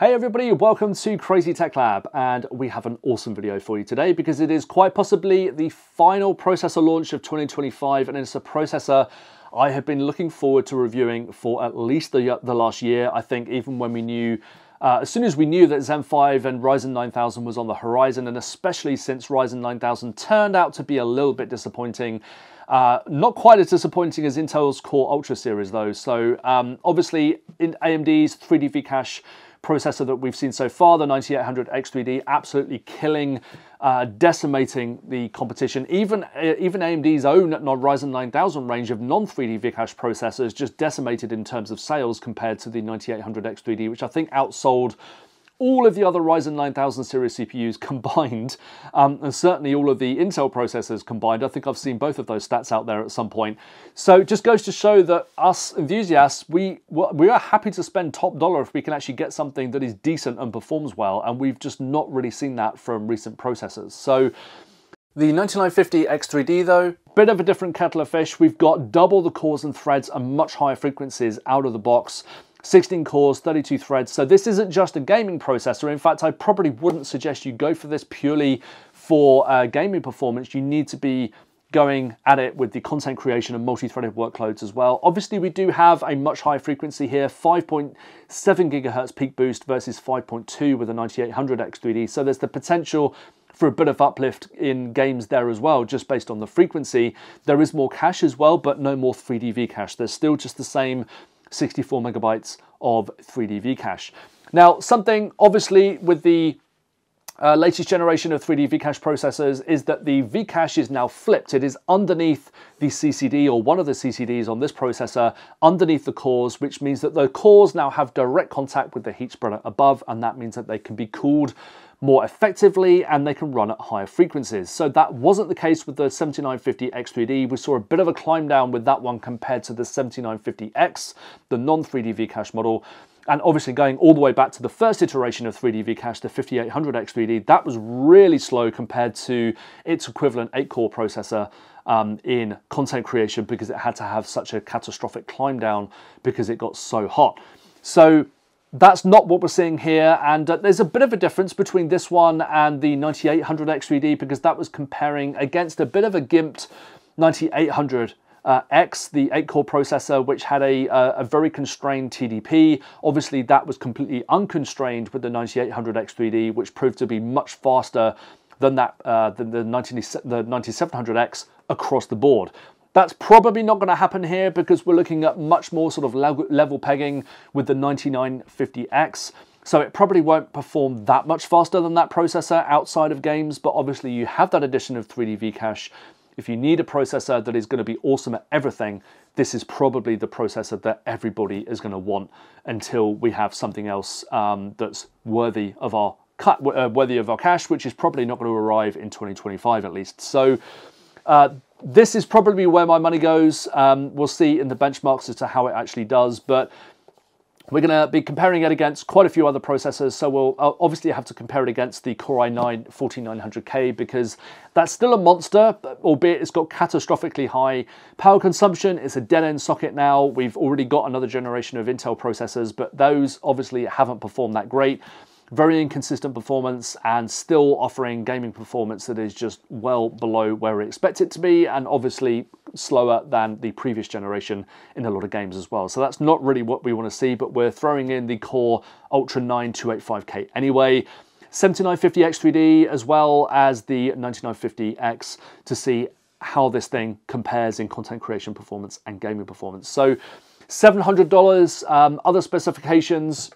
Hey everybody, welcome to Crazy Tech Lab, and we have an awesome video for you today because it is quite possibly the final processor launch of 2025, and it's a processor I have been looking forward to reviewing for at least the last year. I think even when we knew, as soon as we knew that Zen 5 and Ryzen 9000 was on the horizon, and especially since Ryzen 9000 turned out to be a little bit disappointing. Not quite as disappointing as Intel's Core Ultra series though. So obviously in AMD's 3D V-Cache processor that we've seen so far, the 9800X3D, absolutely killing, decimating the competition. Even AMD's own Ryzen 9000 range of non-3D V-Cache processors just decimated in terms of sales compared to the 9800X3D, which I think outsold all of the other Ryzen 9000 series CPUs combined, and certainly all of the Intel processors combined. I think I've seen both of those stats out there at some point. So it just goes to show that us enthusiasts, we are happy to spend top dollar if we can actually get something that is decent and performs well, and we've just not really seen that from recent processors. So the 9950X3D though, bit of a different kettle of fish. We've got double the cores and threads and much higher frequencies out of the box. 16 cores, 32 threads. So this isn't just a gaming processor. In fact, I probably wouldn't suggest you go for this purely for gaming performance. You need to be going at it with the content creation and multi-threaded workloads as well. Obviously, we do have a much higher frequency here, 5.7 gigahertz peak boost versus 5.2 with a 9800X3D. So there's the potential for a bit of uplift in games there as well, just based on the frequency. There is more cache as well, but no more 3D V-Cache. There's still just the same 64 megabytes of 3D V-Cache. Now, something obviously with the latest generation of 3D V-Cache processors is that the V-Cache is now flipped. It is underneath the CCD, or one of the CCDs on this processor, underneath the cores, which means that the cores now have direct contact with the heat spreader above, and that means that they can be cooled more effectively and they can run at higher frequencies. So that wasn't the case with the 7950X3D. We saw a bit of a climb down with that one compared to the 7950X, the non-3D V-Cache model. And obviously going all the way back to the first iteration of 3D V-Cache, the 5800X3D, that was really slow compared to its equivalent 8-core processor in content creation, because it had to have such a catastrophic climb down because it got so hot. So that's not what we're seeing here, and there's a bit of a difference between this one and the 9800X3D, because that was comparing against a bit of a gimped 9800X, the 8-core processor, which had a very constrained TDP. Obviously, that was completely unconstrained with the 9800X3D, which proved to be much faster than that the 9700X across the board. That's probably not going to happen here, because we're looking at much more sort of level pegging with the 9950X. So it probably won't perform that much faster than that processor outside of games, but obviously you have that addition of 3D V-Cache. If you need a processor that is going to be awesome at everything, this is probably the processor that everybody is going to want until we have something else that's worthy of our cache, which is probably not going to arrive in 2025 at least. So this is probably where my money goes. We'll see in the benchmarks as to how it actually does, but we're going to be comparing it against quite a few other processors, so we'll obviously have to compare it against the Core i9-14900K, because that's still a monster, albeit it's got catastrophically high power consumption. It's a dead-end socket now. We've already got another generation of Intel processors, but those obviously haven't performed that great. Very inconsistent performance, and still offering gaming performance that is just well below where we expect it to be, and obviously slower than the previous generation in a lot of games as well. So that's not really what we want to see, but we're throwing in the Core Ultra 9285K anyway, 7950X3D as well as the 9950X, to see how this thing compares in content creation performance and gaming performance. So $700, other specifications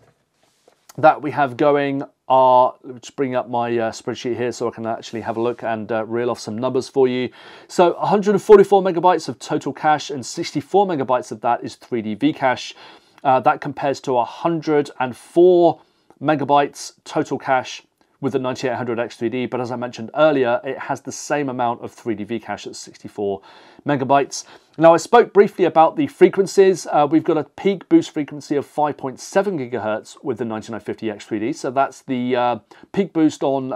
that we have going are, let's bring up my spreadsheet here so I can actually have a look and reel off some numbers for you. So 144 megabytes of total cache, and 64 megabytes of that is 3D V-Cache. That compares to 104 megabytes total cache with the 9800X3D, but as I mentioned earlier, it has the same amount of 3D V-Cache at 64 megabytes. Now, I spoke briefly about the frequencies. We've got a peak boost frequency of 5.7 gigahertz with the 9950X3D, so that's the peak boost on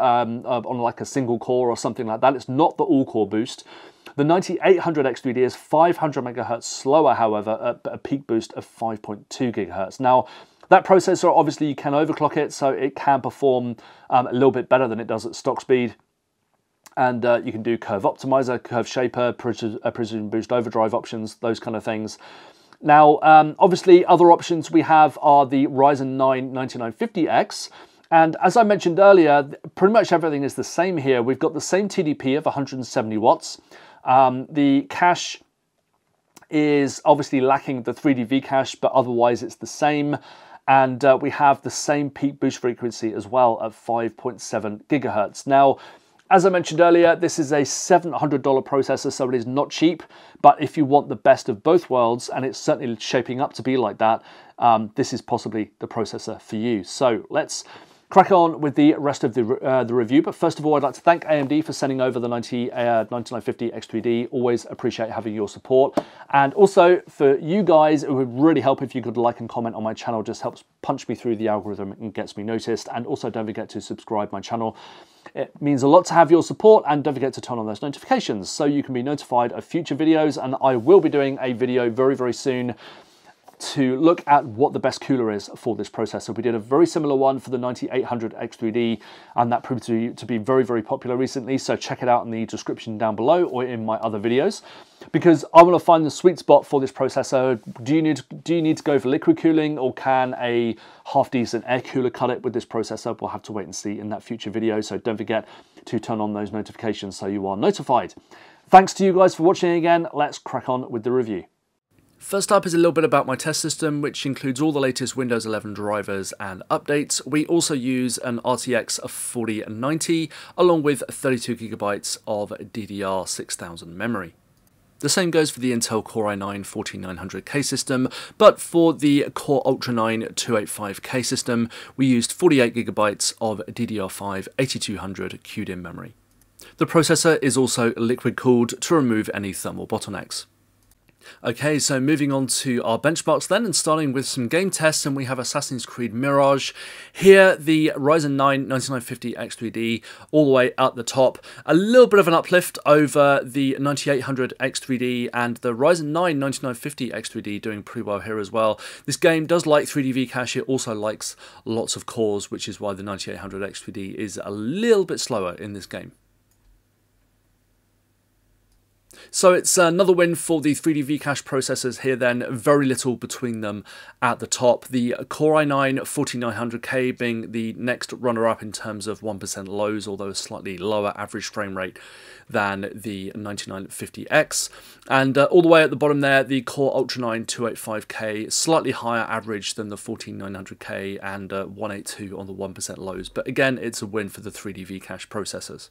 like a single core or something like that. It's not the all-core boost. The 9800X3D is 500 megahertz slower, however, at a peak boost of 5.2 gigahertz. Now, That processor, obviously you can overclock it, so it can perform a little bit better than it does at stock speed. And you can do curve optimizer, curve shaper, precision boost overdrive options, those kind of things. Now, obviously other options we have are the Ryzen 9 9950X. And as I mentioned earlier, pretty much everything is the same here. We've got the same TDP of 170 watts. The cache is obviously lacking the 3D V-Cache, but otherwise it's the same. And we have the same peak boost frequency as well at 5.7 gigahertz. Now, as I mentioned earlier, this is a $700 processor, so it is not cheap, but if you want the best of both worlds, and it's certainly shaping up to be like that, this is possibly the processor for you. So let's crack on with the rest of the review, but first of all, I'd like to thank AMD for sending over the 9950X3D. Always appreciate having your support. And also for you guys, it would really help if you could like and comment on my channel. It just helps punch me through the algorithm and gets me noticed. And also don't forget to subscribe to my channel. It means a lot to have your support, and don't forget to turn on those notifications so you can be notified of future videos. And I will be doing a video very, very soon to look at what the best cooler is for this processor. We did a very similar one for the 9800X3D, and that proved to be very, very popular recently. So check it out in the description down below or in my other videos, because I want to find the sweet spot for this processor. Do you need to go for liquid cooling, or can a half decent air cooler cut it with this processor? We'll have to wait and see in that future video. So don't forget to turn on those notifications so you are notified. Thanks to you guys for watching again. Let's crack on with the review. First up is a little bit about my test system, which includes all the latest Windows 11 drivers and updates. We also use an RTX 4090 along with 32GB of DDR6000 memory. The same goes for the Intel Core i9-14900K system, but for the Core Ultra 9285K system, we used 48GB of DDR5-8200 QDIMM memory. The processor is also liquid cooled to remove any thermal bottlenecks. Okay, so moving on to our benchmarks then, and starting with some game tests, and we have Assassin's Creed Mirage. Here, the Ryzen 9 9950X3D all the way at the top. A little bit of an uplift over the 9800X3D, and the Ryzen 9 9950X3D doing pretty well here as well. This game does like 3D V-Cache, it also likes lots of cores, which is why the 9800X3D is a little bit slower in this game. So it's another win for the 3D V-Cache processors here then, very little between them at the top. The Core i9-14900K being the next runner-up in terms of 1% lows, although a slightly lower average frame rate than the 9950X. And all the way at the bottom there, the Core Ultra 9285K, slightly higher average than the 14900K and 182 on the 1% lows. But again, it's a win for the 3D V-Cache processors.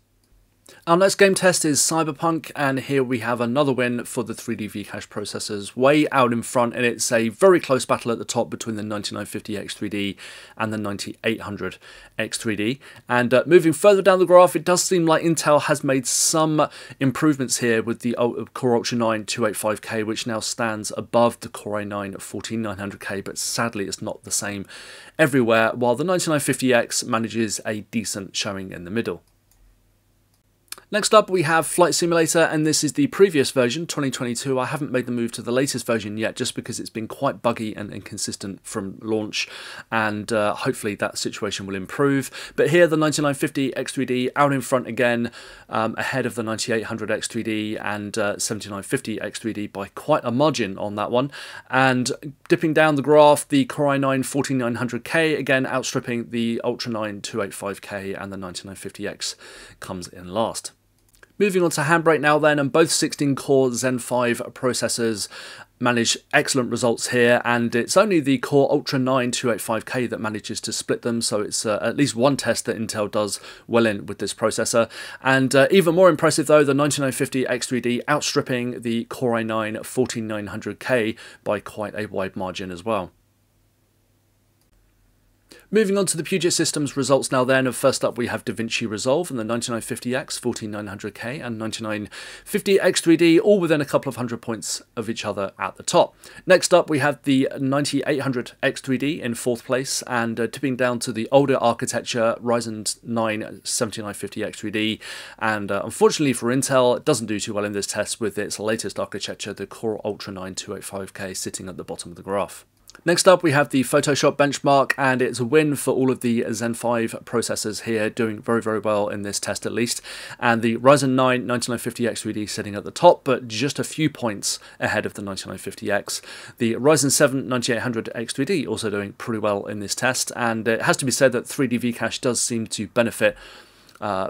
Our next game test is Cyberpunk, and here we have another win for the 3D V-Cache processors, way out in front, and it's a very close battle at the top between the 9950X3D and the 9800X3D. And moving further down the graph, it does seem like Intel has made some improvements here with the Core Ultra 9285K, which now stands above the Core i9-14900K, but sadly it's not the same everywhere, while the 9950X manages a decent showing in the middle. Next up, we have Flight Simulator, and this is the previous version, 2022. I haven't made the move to the latest version yet, just because it's been quite buggy and inconsistent from launch, and hopefully that situation will improve. But here, the 9950X3D out in front again, ahead of the 9800X3D and 7950X3D by quite a margin on that one. And dipping down the graph, the Core i9-14900K, again outstripping the Ultra 9285K, and the 9950X comes in last. Moving on to HandBrake now then, and both 16-core Zen 5 processors manage excellent results here, and it's only the Core Ultra 9285K that manages to split them, so it's at least one test that Intel does well in with this processor. And even more impressive though, the 9950X3D outstripping the Core i9-14900K by quite a wide margin as well. Moving on to the Puget Systems results now then, and first up we have DaVinci Resolve and the 9950X, 14900K and 9950X3D, all within a couple of hundred points of each other at the top. Next up we have the 9800X3D in fourth place, and tipping down to the older architecture Ryzen 9 7950X3D, and unfortunately for Intel, it doesn't do too well in this test with its latest architecture, the Core Ultra 9285K sitting at the bottom of the graph. Next up, we have the Photoshop benchmark, and it's a win for all of the Zen 5 processors here, doing very, very well in this test at least. And the Ryzen 9 9950X3D sitting at the top, but just a few points ahead of the 9950X. The Ryzen 7 9800X3D also doing pretty well in this test, and it has to be said that 3D V-Cache does seem to benefit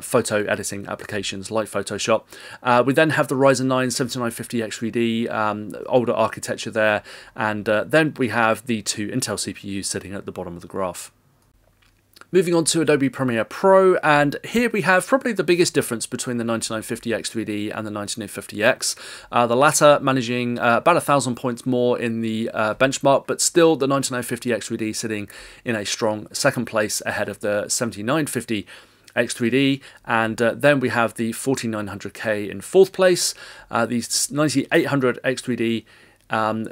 photo editing applications like Photoshop. We then have the Ryzen 9 7950X3D, older architecture there, and then we have the two Intel CPUs sitting at the bottom of the graph. Moving on to Adobe Premiere Pro, and here we have probably the biggest difference between the 9950X3D and the 9950X. The latter managing about 1,000 points more in the benchmark, but still the 9950X3D sitting in a strong second place ahead of the 7950X3D, and then we have the 4090K in fourth place, the 9800X3D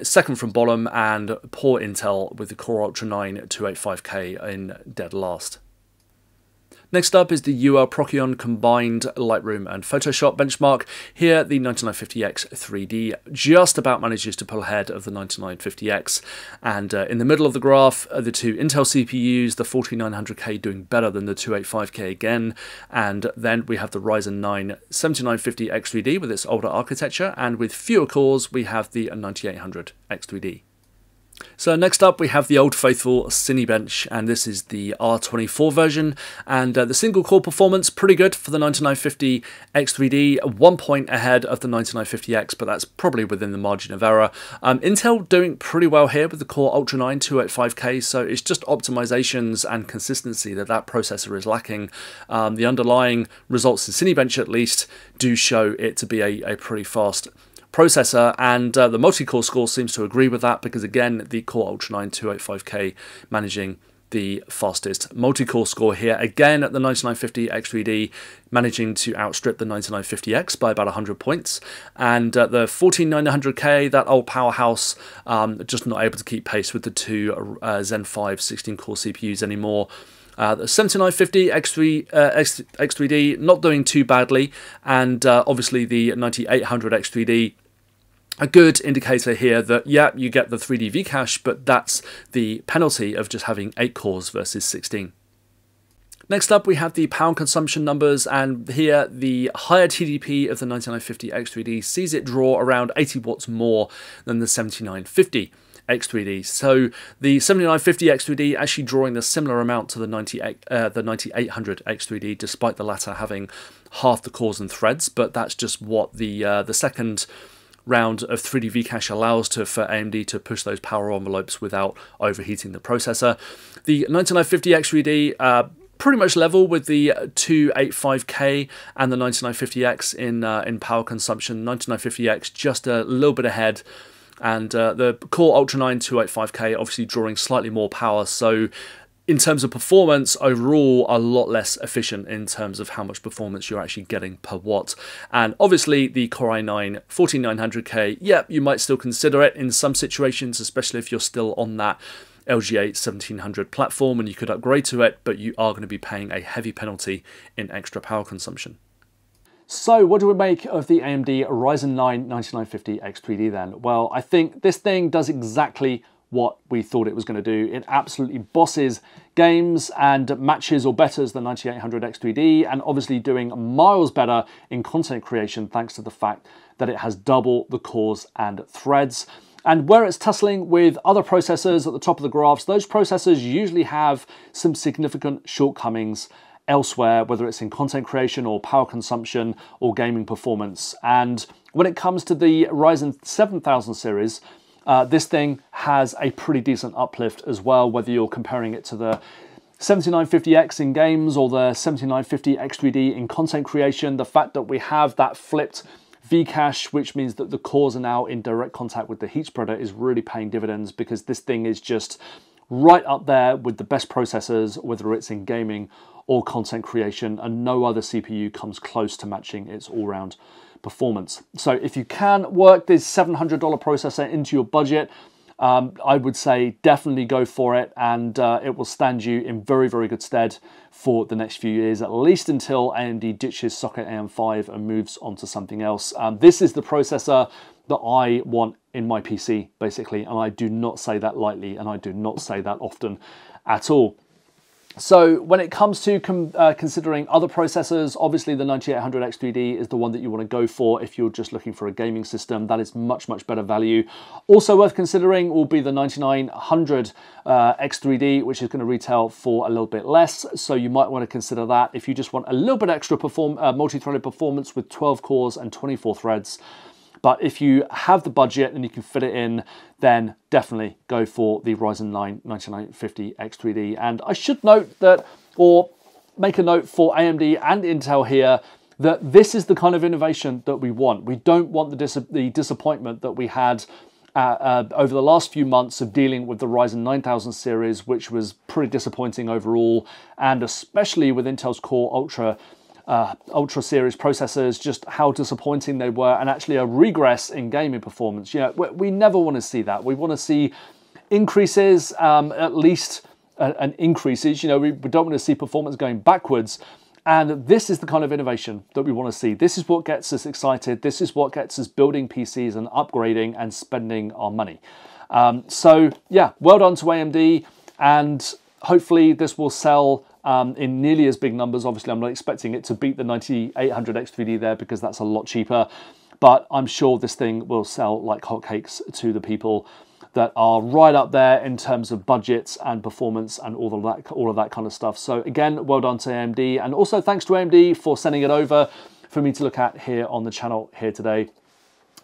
second from bottom, and poor Intel with the Core Ultra 9285K in dead last. Next up is the UL Procyon combined Lightroom and Photoshop benchmark. Here, the 9950X3D just about manages to pull ahead of the 9950X. And in the middle of the graph are the two Intel CPUs, the 4900K doing better than the 285K again. And then we have the Ryzen 9 7950X3D with its older architecture. And with fewer cores, we have the 9800X3D. So next up, we have the old faithful Cinebench, and this is the R24 version, and the single core performance pretty good for the 9950X3D, 1 point ahead of the 9950X, but that's probably within the margin of error. Intel doing pretty well here with the Core Ultra 9 285K, so it's just optimizations and consistency that processor is lacking. The underlying results in Cinebench at least do show it to be a pretty fast processor, and the multi-core score seems to agree with that, because again the Core Ultra 9 285K managing the fastest multi-core score here. Again, at the 9950X3D managing to outstrip the 9950X by about 100 points, and the 14900K, that old powerhouse, just not able to keep pace with the two Zen 5 16-core CPUs anymore. The 7950X3D not doing too badly, and obviously the 9800X3D, a good indicator here that, yeah, you get the 3D V-Cache, but that's the penalty of just having 8 cores versus 16. Next up, we have the power consumption numbers, and here the higher TDP of the 9950X3D sees it draw around 80 watts more than the 7950X3D. So the 7950X3D actually drawing a similar amount to the 9800X3D, despite the latter having half the cores and threads, but that's just what the second round of 3D V-Cache allows for AMD to push those power envelopes without overheating the processor. The 9950X3D pretty much level with the 285K and the 9950X in power consumption. 9950X just a little bit ahead, and the Core Ultra 9 285K obviously drawing slightly more power, so in terms of performance overall a lot less efficient in terms of how much performance you're actually getting per watt. And obviously the Core i9 14900K, yep, you might still consider it in some situations, especially if you're still on that LGA 1700 platform and you could upgrade to it, but you are going to be paying a heavy penalty in extra power consumption. So what do we make of the AMD Ryzen 9 9950X3D then? Well, I think this thing does exactly what we thought it was going to do. It absolutely bosses games and matches or betters the 9800X3D, and obviously doing miles better in content creation thanks to the fact that it has double the cores and threads. And where it's tussling with other processors at the top of the graphs, those processors usually have some significant shortcomings elsewhere, whether it's in content creation or power consumption or gaming performance. And when it comes to the Ryzen 7000 series, this thing has a pretty decent uplift as well, whether you're comparing it to the 7950X in games or the 7950X3D in content creation. The fact that we have that flipped V-Cache, which means that the cores are now in direct contact with the heat spreader, is really paying dividends, because this thing is just right up there with the best processors, whether it's in gaming or content creation, and no other CPU comes close to matching its all-round performance. So if you can work this $700 processor into your budget, I would say definitely go for it, and it will stand you in very, very good stead for the next few years, at least until AMD ditches Socket AM5 and moves on to something else. This is the processor that I want in my PC, basically, and I do not say that lightly, and I do not say that often at all. So when it comes to considering other processors, obviously the 9800X3D is the one that you want to go for if you're just looking for a gaming system. That is much, much better value. Also worth considering will be the 9950X3D, which is going to retail for a little bit less. So you might want to consider that if you just want a little bit extra multi-threaded performance with 12 cores and 24 threads. But if you have the budget and you can fit it in, then definitely go for the Ryzen 9 9950X3D. And I should note that, or make a note for AMD and Intel here, that this is the kind of innovation that we want. We don't want the disappointment that we had over the last few months of dealing with the Ryzen 9000 series, which was pretty disappointing overall, and especially with Intel's Core Ultra series processors, just how disappointing they were, and actually a regress in gaming performance. You know, we never want to see that. We want to see increases, at least an increases. You know, we don't want to see performance going backwards. And this is the kind of innovation that we want to see. This is what gets us excited. This is what gets us building PCs and upgrading and spending our money. So yeah, well done to AMD, and hopefully this will sell in nearly as big numbers. Obviously, I'm not expecting it to beat the 9800X3D there because that's a lot cheaper, but I'm sure this thing will sell like hotcakes to the people that are right up there in terms of budgets and performance and all of that kind of stuff. So again, well done to AMD, and also thanks to AMD for sending it over for me to look at here on the channel here today.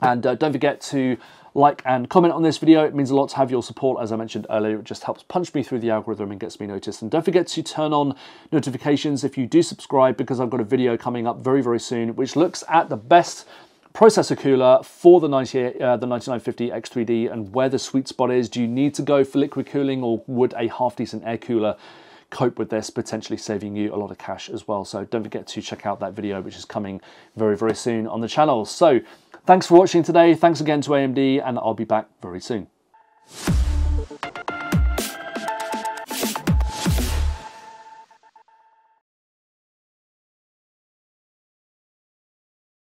And don't forget to like and comment on this video. It means a lot to have your support. As I mentioned earlier, it just helps punch me through the algorithm and gets me noticed. And don't forget to turn on notifications if you do subscribe, because I've got a video coming up very, very soon, which looks at the best processor cooler for the 9950X3D and where the sweet spot is. Do you need to go for liquid cooling, or would a half-decent air cooler cope with this, potentially saving you a lot of cash as well? So don't forget to check out that video, which is coming very, very soon on the channel. So thanks for watching today. Thanks again to AMD, and I'll be back very soon.